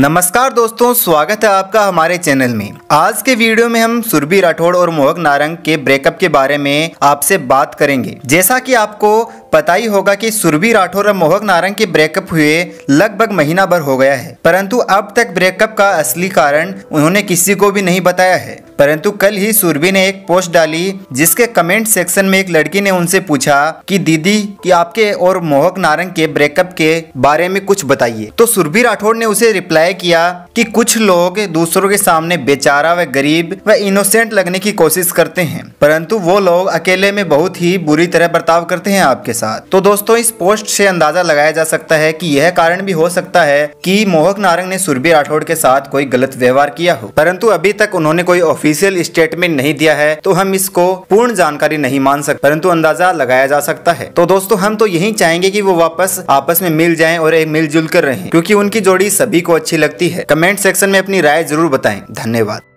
नमस्कार दोस्तों, स्वागत है आपका हमारे चैनल में। आज के वीडियो में हम सुरभि राठौड़ और मोहक नारंग के ब्रेकअप के बारे में आपसे बात करेंगे। जैसा कि आपको पता ही होगा कि सुरभि राठौड़ और मोहक नारंग के ब्रेकअप हुए लगभग महीना भर हो गया है, परंतु अब तक ब्रेकअप का असली कारण उन्होंने किसी को भी नहीं बताया है। परंतु कल ही सुरभि ने एक पोस्ट डाली जिसके कमेंट सेक्शन में एक लड़की ने उनसे पूछा कि दीदी कि आपके और मोहक नारंग के ब्रेकअप के बारे में कुछ बताइए। तो सुरभि राठौड़ ने उसे रिप्लाई किया कि कुछ लोग दूसरों के सामने बेचारा व गरीब व इनोसेंट लगने की कोशिश करते हैं, परंतु वो लोग अकेले में बहुत ही बुरी तरह बर्ताव करते हैं आपके साथ। तो दोस्तों, इस पोस्ट से अंदाजा लगाया जा सकता है कि यह कारण भी हो सकता है कि मोहक नारंग ने सुरभि राठौड़ के साथ कोई गलत व्यवहार किया हो, परंतु अभी तक उन्होंने कोई ऑफिशियल स्टेटमेंट नहीं दिया है, तो हम इसको पूर्ण जानकारी नहीं मान सकते, परंतु अंदाजा लगाया जा सकता है। तो दोस्तों, हम तो यही चाहेंगे कि वो वापस आपस में मिल जाएं और एक मिलजुल कर रहें, क्योंकि उनकी जोड़ी सभी को अच्छी लगती है। कमेंट सेक्शन में अपनी राय जरूर बताएं। धन्यवाद।